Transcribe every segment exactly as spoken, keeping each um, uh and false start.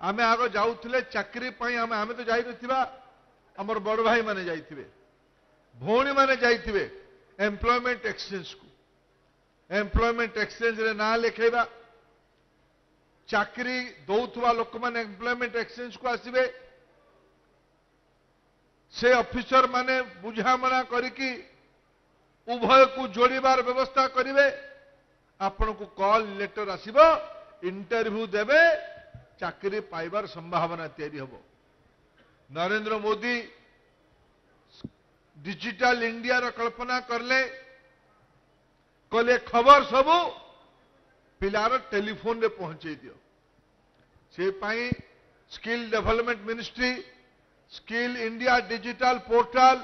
आमे आगो जाऊले चाकरी पई आमे आमे तो जाई नथिबा हमर बड़ भाई माने जाईथिबे भौणी माने जाईथिबे एम्प्लॉयमेंट एक्सचेंज को एम्प्लॉयमेंट एक्सचेंज रे ना लिखेबा चाकरी दौथुवा लोक माने एम्प्लॉयमेंट एक्सचेंज को आसीबे से ऑफिसर माने बुझामणा करिकी उभय को जोड़ीबार व्यवस्था करिवे आपन को कॉल लेटर आसीबो इंटरव्यू देबे चाकरी पाइबार संभावना तैयारी हम। नरेंद्र मोदी डिजिटल इंडिया रा कल्पना करले कले खबर सबू पिलार टेलीफोन रे पहुंचे दियो से पाई skill development ministry skill India digital portal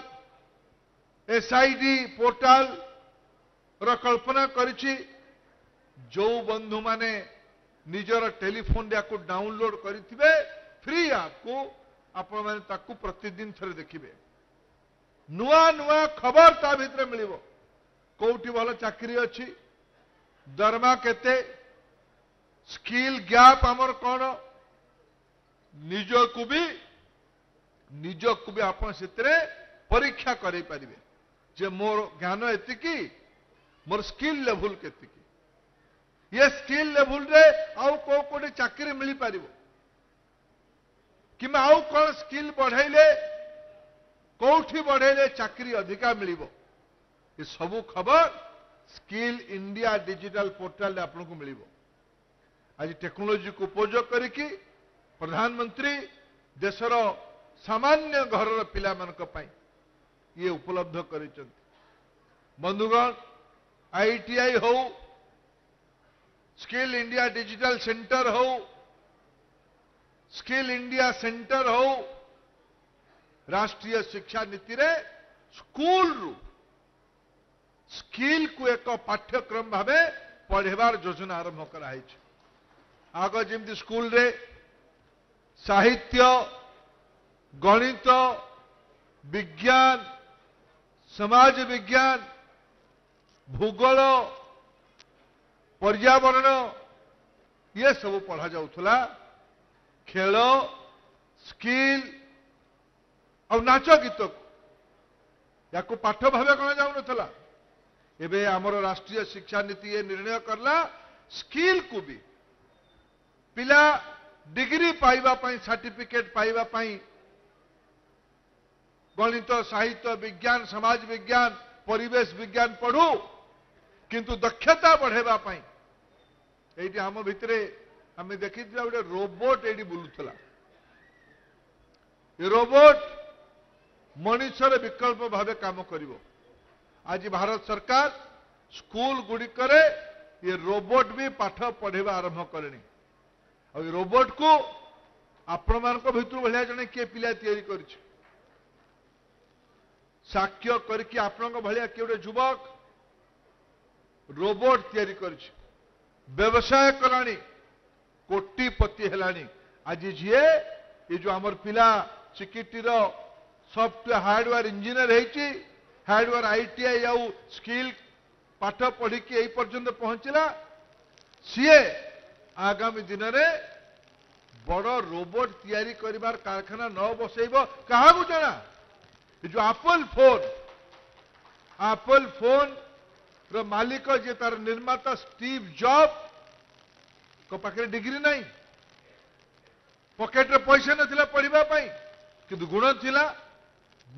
SID portal रा कल्पना करिछि जो बंधु माने निजर टेलीफोन को डाउनलोड करिथिबे फ्री आपको आपण माने ताकू प्रतिदिन थरे देखिबे नुआ नुआ खबर ता भितर मिलिबो कोउटी भलो चाकरी अछि दरमा केते स्किल गैप हमर कोन निज को भी निज को भी आपण सेतरे परीक्षा करे परिबे जे मोर ज्ञान एतिकी मोर स्किल लेवल केतिकी ये स्किल लेवल रे आउ को कोटे चाकरी मिली पारिबो कि मैं आउ कोन स्किल बढ़ाइले कोठी बढ़ाइले चाकरी अधिका मिलिबो ये सब खबर स्किल इंडिया डिजिटल पोर्टल रे आपन को मिलिबो। आज टेक्नोलोजी को उपयोग करिकी प्रधानमंत्री देशर सामान्य घरर पिला मानक पई ये उपलब्ध करिसथि। बंधुगण आईटीआई हो स्किल इंडिया डिजिटल सेंटर हो स्किल इंडिया सेंटर हो राष्ट्रीय शिक्षा नीति रे स्कूल रू स्किल को एक पाठ्यक्रम भावे पढ़ेबार योजना आरंभ कराई छे। आग जेमती स्कूल रे साहित्य गणित विज्ञान समाज विज्ञान भूगोल पर्यावरण ये सब पढ़ा जाउथला खेल स्किल और नाच गीत या को पाठ भावे कह जाऊनथला एबे हमरो राष्ट्रीय शिक्षा नीति ये निर्णय करला स्किल को भी पिला डिग्री पाइबा पई सर्टिफिकेट पाइबा पई गणित साहित्य विज्ञान समाज विज्ञान परिवेश विज्ञान पढ़ू किंतु दक्षता बढ़ेबा पई एटी हम भितरे हमें देखितला गोटे रोबोट एडी बुलुथला ए रोबोट मनुष्यर विकल्प भावे काम करिवो। आज भारत सरकार स्कूल गुडी करे ये रोबोट भी पाठ पढ़ेबा आरंभ करनी आ रोबोट को आपण मानक भितर भलिया जने के पिला तयारी करछ साक्ष्य करके आपण भलिया के गोटे युवक रोबोट तैयारी करछि व्यवसाय करानी कोटिपति हेलानी। आज जे ये जो हमर पिला चिकिटीर सॉफ्टवेयर हार्डवेयर इंजीनियर हेछि हार्डवेयर आईटीआई या स्किल पाठ पढ़ी के एई पर्यंत पहुंचला सीए आगामी दिन में बड़ रोबोट तैयारी करिबार कारखाना न बसैबो कहा को जाना जो एप्पल फोन एप्पल फोन रो मालिक जे तार निर्माता स्टीव जॉब को पाखे डिग्री नहीं पॉकेट रे पैसा नथिला पढ़िबा पई किंतु गुण थिला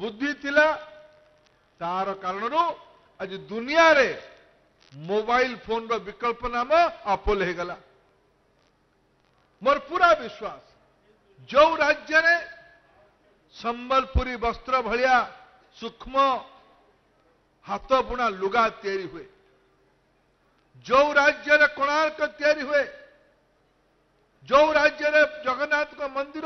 बुद्धि थिला तार कारण आज दुनिया रे मोबाइल फोन रो विकल्प नाम एप्पल हे गला। मोर पूरा विश्वास जो राज्य रे संबलपुरी वस्त्र भलिया सूक्ष्म हाथ बुणा लुगा तैयारी हुए जो राज्य रे कोणार्क तैयारी हुए जो राज्य रे जगन्नाथ को मंदिर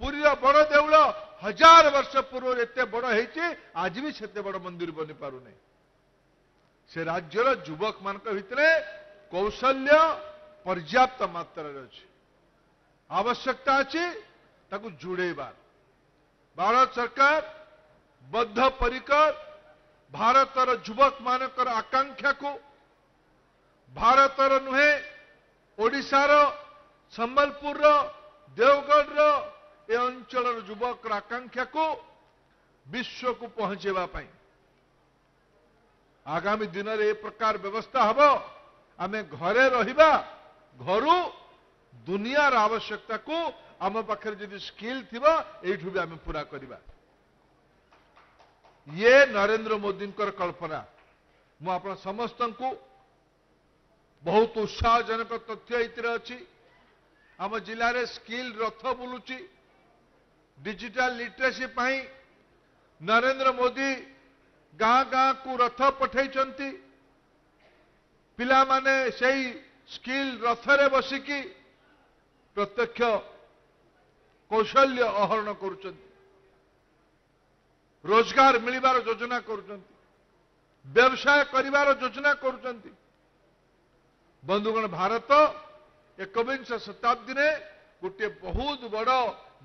पूरी बड़ देउल हजार वर्ष पूर्व एत बड़ होती आज भी से बड़ मंदिर बनी पार नहीं से राज्यर युवक मान भितरे कौशल्य पर्याप्त मात्रा आवश्यकता अच्छी ताकू जुड़ेबार। भारत सरकार बद्धपरिकर भारतर युवक मानकर आकांक्षा को भारतर नुहे ओडिशार संबलपुर देवगढ़ ए अंचल युवक आकांक्षा को विश्व को पहुंचाई आगामी दिन में एक प्रकार व्यवस्था हम आम घरे रहिबा घरू दुनिया रा आवश्यकता को आम पाखे जदि स्किल थिबा एठू भी आम पूरा करवा। ये नरेंद्र मोदी कल्पना मु आपण समस्त को बहुत उत्साहजनक तथ्य ये अच्छी आम जिले में स्किल रथ बुलूची डिजिटल लिटरेसी पाई नरेंद्र मोदी गाँ गाँ को रथ पठाई पिला माने सही स्किल रथरे बसिकी प्रत्यक्ष कौशल्य आहरण कर रोजगार मिलवार योजना कर व्यवसाय करिवार योजना कर। बंधुगण भारत एकविंश शताब्दी ने गोटे बहुत बड़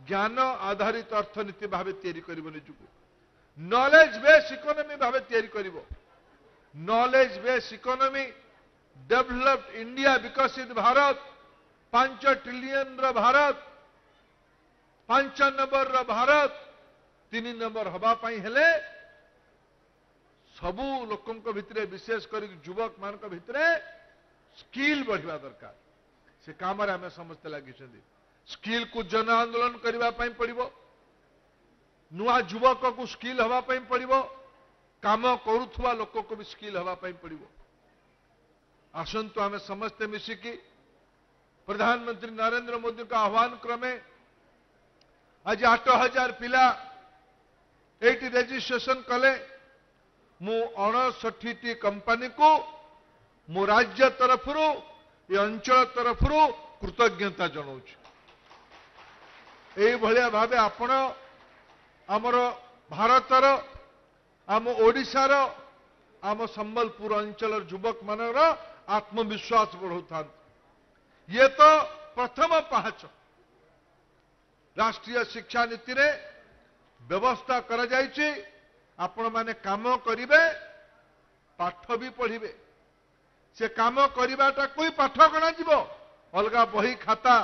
ज्ञान आधारित अर्थनीति भाव तैयारी करिबो निजुको नॉलेज बेस इकोनॉमी भाव तैयारी करिबो knowledge base economy developed India विकसित भारत पांच ट्रिलियन रा भारत पांच नंबर रा भारत तीन नंबर हवा पाई हेले सबु लोकन को भितरे विशेष कर युवक मान को भितरे स्किल बढ़िया दरकार से काम आम समस्त लगी स्किल को जन आंदोलन करने पड़ो नुआ युवक को स्किल हवाई पड़ो काम करुवा लोक को भी स्किल हवाई पड़ो। आसंतु आम समस्ते मिसिकी प्रधानमंत्री नरेंद्र मोदी का आह्वान क्रमे आज आठ हजार पिला एटी रजिस्ट्रेशन कले मु अणसठी कंपानी को मो राज्य तरफ ये अंचल तरफ कृतज्ञता जनाऊँ। यही भाव आप आमर भारतर आम ओडिशार आम संबलपुर अंचल युवक मानर आत्मविश्वास बढ़ाता ये तो प्रथम पाहच राष्ट्रीय शिक्षा नीति रे व्यवस्था करा जायछि आपण माने काम करिवे पाठ भी पढ़िबे से काम करवाटा कोई पाठ गणा जीव अलगा बही खाता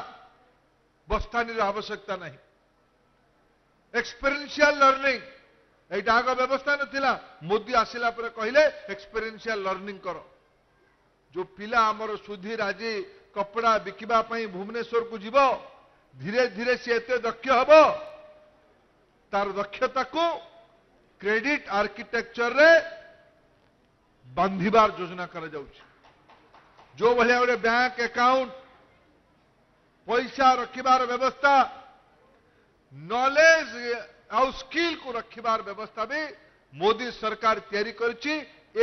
बस्तानी आवश्यकता नहीं एक्सपीरियंशियल लर्निंग एटा आग व्यवस्था नथिला मोदी आसिला पर कहले एक्सपीरियंशियल लर्निंग करो जो पिला आमर सुधीर आज कपड़ा बिकिबा पई भुवनेश्वर को जीव धीरे धीरे से एते दक्ष हबो तार दक्षता को क्रेडिट आर्किटेक्चर रे बांधिबार योजना करा जाउछ जो भलिया गोटे बैंक अकाउंट पैसा रखिबार व्यवस्था नॉलेज और स्किल को रखिबार व्यवस्था भी मोदी सरकार तैयारी करछि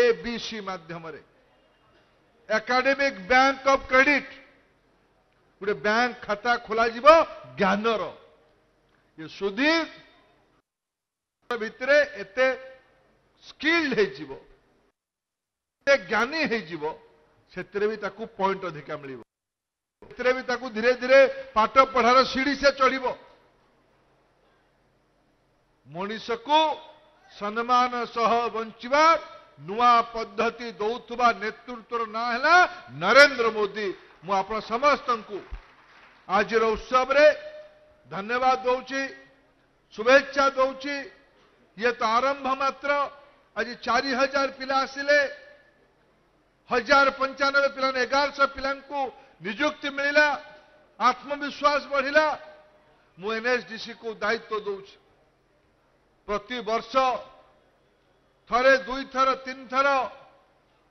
एबीसी माध्यम रे एकेडमिक बैंक ऑफ क्रेडिट गोटे बैंक खाता खोला जीव ज्ञान रो ये सुधीर भितरे एते स्किल्ड हे जीव ज्ञानी है जीव से पॉइंट अधिका मिल भी धीरे धीरे पाठ पढ़ार सीढ़ी से चढ़ मनीष को सम्मान सह बंचार नुआ पद्धति दौथुवा नेतृत्व ना है नरेंद्र मोदी मु आप समस्त को आज उत्सव रे धन्यवाद दौची शुभेच्छा दौची। ये तो आरंभ मात्र आज चार हजार पिला आसिले हजार पंचानबे पिला एगार सौ पिलांकु निजुक्ति मिला आत्मविश्वास बढ़िला मु एनएसडीसी को दायित्व दौच प्रति वर्ष थरे दुई थर तीन थर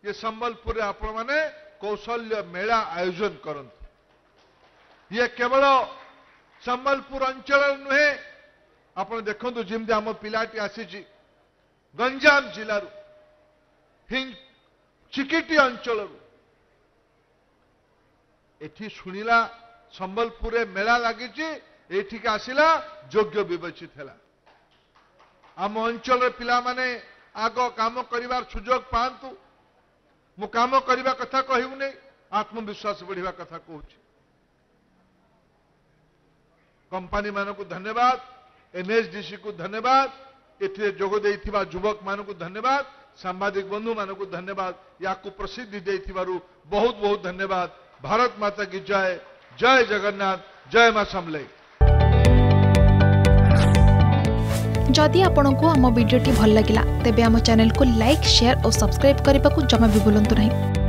ये संबलपुर आपण माने कौशल्य मेला आयोजन करंतु ये केवल संबलपुर अंचल नुहे आपण देखंतु जिमदे आम पिलाटी आसी गंजाम जिलारू हिंग चिकिटी अंचल एठी शुणिला संबलपुर मेला लगी एठिक आसिला योग्य बिवेचित है आम अंचल पिला माने आग काम करिवार सुजोग पांतु मु काम करिवा कथा कहूने आत्मविश्वास बढ़िवा कथा कहूँ कंपनी मानक धन्यवाद एनएसडीसी को धन्यवाद एथि जोग देइथिबा युवक मानक धन्यवाद सांबादिक बंधु मानक धन्यवाद या को प्रसिद्धि देइथिबारु बहुत बहुत धन्यवाद। भारत माता की जय जय जगन्नाथ। जय मां समले। जदि आपंक आम भिडी भल लगा तेब आम चैनल को लाइक, शेयर और सब्सक्राइब करने को जमा भी भूलु नहीं।